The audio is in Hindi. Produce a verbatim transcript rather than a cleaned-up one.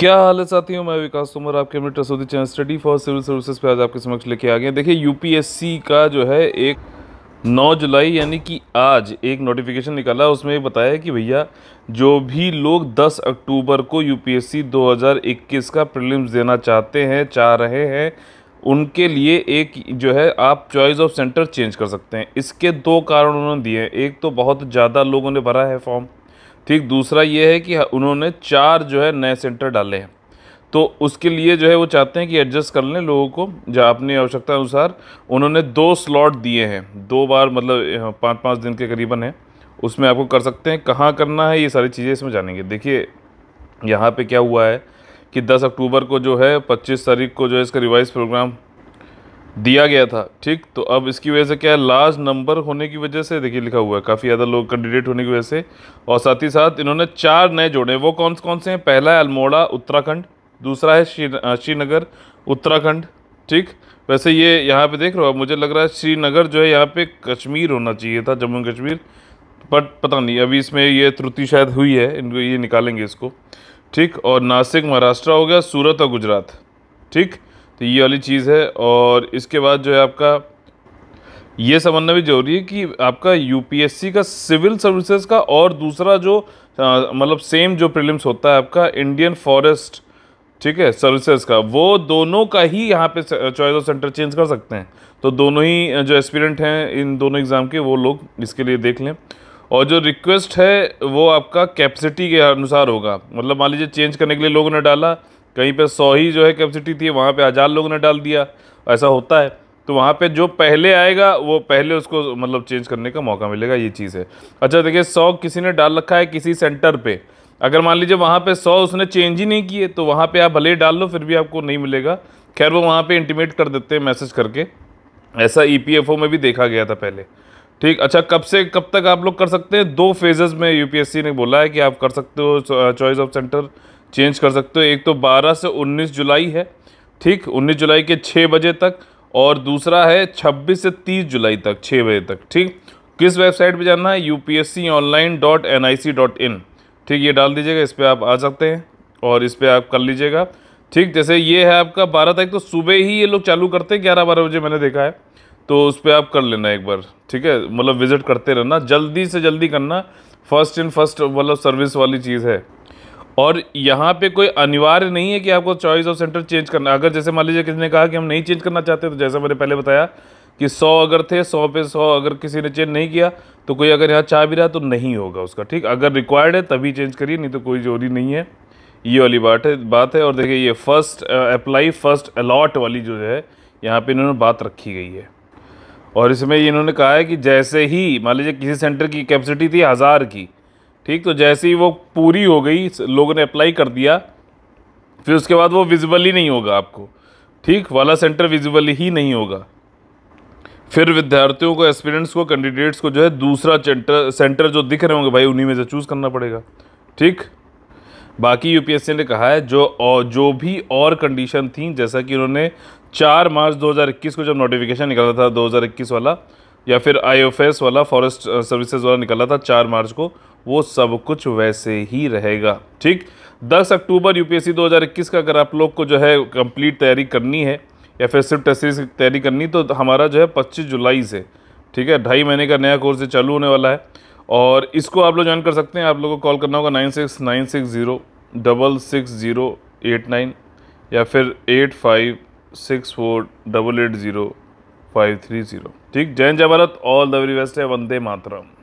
क्या हाल है साथियों, मैं विकास तोमर आपके अपने trustee channel study for civil services पे आज आपके समक्ष लेके आ गए। देखिए यूपीएससी का जो है एक नौ जुलाई यानी कि आज एक नोटिफिकेशन निकाला, उसमें बताया कि भैया जो भी लोग दस अक्टूबर को यूपीएससी दो हज़ार इक्कीस का प्रीलिम्स देना चाहते हैं चाह रहे हैं उनके लिए एक जो है आप चॉइस ऑफ सेंटर चेंज कर सकते हैं। इसके दो कारण उन्होंने दिए हैं, एक तो बहुत ज़्यादा लोगों ने भरा है फॉर्म, ठीक, दूसरा ये है कि उन्होंने चार जो है नए सेंटर डाले हैं, तो उसके लिए जो है वो चाहते हैं कि एडजस्ट कर लें लोगों को जहाँ अपनी आवश्यकता अनुसार। उन्होंने दो स्लॉट दिए हैं, दो बार मतलब पाँच पाँच दिन के करीबन है, उसमें आपको कर सकते हैं। कहाँ करना है ये सारी चीज़ें इसमें जानेंगे। देखिए यहाँ पे क्या हुआ है कि दस अक्टूबर को जो है पच्चीस तारीख को जो है इसका रिवाइज प्रोग्राम दिया गया था, ठीक। तो अब इसकी वजह से क्या है, लार्ज नंबर होने की वजह से देखिए लिखा हुआ है काफ़ी ज़्यादा लोग कैंडिडेट होने की वजह से, और साथ ही साथ इन्होंने चार नए जोड़े। वो कौन कौन से हैं? पहला है अल्मोड़ा उत्तराखंड, दूसरा है श्रीनगर उत्तराखंड, ठीक। वैसे ये यहाँ पे देख रहे हो, मुझे लग रहा है श्रीनगर जो है यहाँ पे कश्मीर होना चाहिए था, जम्मू कश्मीर, बट पता नहीं अभी इसमें ये त्रुटि शायद हुई है, इनको ये निकालेंगे इसको, ठीक। और नासिक महाराष्ट्र हो गया, सूरत और गुजरात, ठीक। तो ये वाली चीज़ है। और इसके बाद जो है आपका ये समझना भी जरूरी है कि आपका यूपीएससी का सिविल सर्विसेज का और दूसरा जो मतलब सेम जो प्रीलिम्स होता है आपका इंडियन फॉरेस्ट, ठीक है, सर्विसेज का, वो दोनों का ही यहाँ पे चॉइस ऑफ सेंटर चेंज कर सकते हैं। तो दोनों ही जो एस्पिरेंट हैं इन दोनों एग्ज़ाम के, वो लोग इसके लिए देख लें। और जो रिक्वेस्ट है वो आपका कैपेसिटी के अनुसार होगा, मतलब मान लीजिए चेंज करने के लिए लोगों ने डाला, कहीं पे सौ ही जो है कैपेसिटी थी, वहाँ पे हज़ार लोगों ने डाल दिया, ऐसा होता है, तो वहाँ पे जो पहले आएगा वो पहले उसको मतलब चेंज करने का मौका मिलेगा, ये चीज़ है। अच्छा देखिए सौ किसी ने डाल रखा है किसी सेंटर पे, अगर मान लीजिए वहाँ पे सौ उसने चेंज ही नहीं किए तो वहाँ पे आप भले ही डाल लो फिर भी आपको नहीं मिलेगा। खैर वो वहाँ पे इंटीमेट कर देते हैं मैसेज करके, ऐसा ईपीएफओ में भी देखा गया था पहले, ठीक। अच्छा कब से कब तक आप लोग कर सकते हैं? दो फेजेज़ में यूपीएससी ने बोला है कि आप कर सकते हो, चॉइस ऑफ सेंटर चेंज कर सकते हो। एक तो बारह से उन्नीस जुलाई है, ठीक, उन्नीस जुलाई के छह बजे तक, और दूसरा है छब्बीस से तीस जुलाई तक छह बजे तक, ठीक। किस वेबसाइट पे जाना है? U P S C online dot N I C dot in, ठीक, ये डाल दीजिएगा, इस पर आप आ सकते हैं और इस पर आप कर लीजिएगा, ठीक। जैसे ये है आपका बारह तारीख, तो सुबह ही ये लोग चालू करते हैं ग्यारह बारह बजे, मैंने देखा है, तो उस पर आप कर लेना एक बार, ठीक है, मतलब विज़िट करते रहना, जल्दी से जल्दी करना, फर्स्ट इन फर्स्ट मतलब सर्विस वाली चीज़ है। और यहाँ पे कोई अनिवार्य नहीं है कि आपको चॉइस ऑफ सेंटर चेंज करना। अगर जैसे मान लीजिए किसी ने कहा कि हम नहीं चेंज करना चाहते, तो जैसा मैंने पहले बताया कि सौ अगर थे, सौ पे सौ अगर किसी ने चेंज नहीं किया तो कोई अगर यहाँ चाह भी रहा तो नहीं होगा उसका, ठीक। अगर रिक्वायर्ड है तभी चेंज करिए, नहीं तो कोई जरूरी नहीं है, ये वाली बात है बात है और देखिए ये फर्स्ट अप्लाई फर्स्ट अलॉट वाली जो है यहाँ पर इन्होंने बात रखी गई है। और इसमें इन्होंने कहा है कि जैसे ही मान लीजिए किसी सेंटर की कैपेसिटी थी हज़ार की, ठीक, तो जैसे ही वो पूरी हो गई, लोगों ने अप्लाई कर दिया, फिर उसके बाद वो विजिबल ही नहीं होगा आपको, ठीक, वाला सेंटर विजिबल ही नहीं होगा। फिर विद्यार्थियों को, एस्पिरेंट्स को, कैंडिडेट्स को जो है दूसरा सेंटर सेंटर जो दिख रहे होंगे भाई उन्हीं में से चूज़ करना पड़ेगा, ठीक। बाकी यूपीएससी ने कहा है जो और जो भी और कंडीशन थी, जैसा कि उन्होंने चार मार्च दो हज़ार इक्कीस को जब नोटिफिकेशन निकाला था, दो हज़ार इक्कीस वाला या फिर आई एफ एस वाला फॉरेस्ट सर्विसेज वाला निकाला था चार मार्च को, वो सब कुछ वैसे ही रहेगा, ठीक। दस अक्टूबर यूपीएससी दो हज़ार इक्कीस का अगर आप लोग को जो है कंप्लीट तैयारी करनी है या फिर सिर्फ टेस्ट सीरीज की तैयारी करनी, तो हमारा जो है पच्चीस जुलाई से, ठीक है, ढाई महीने का नया कोर्स चालू होने वाला है, और इसको आप लोग ज्वाइन कर सकते हैं। आप लोगों को कॉल करना होगा nine six nine six zero double six zero eight nine या फिर eight five six four double eight zero five three zero, ठीक। जय हिंद, जय Bharat, all the very best है, वंदे मातरम।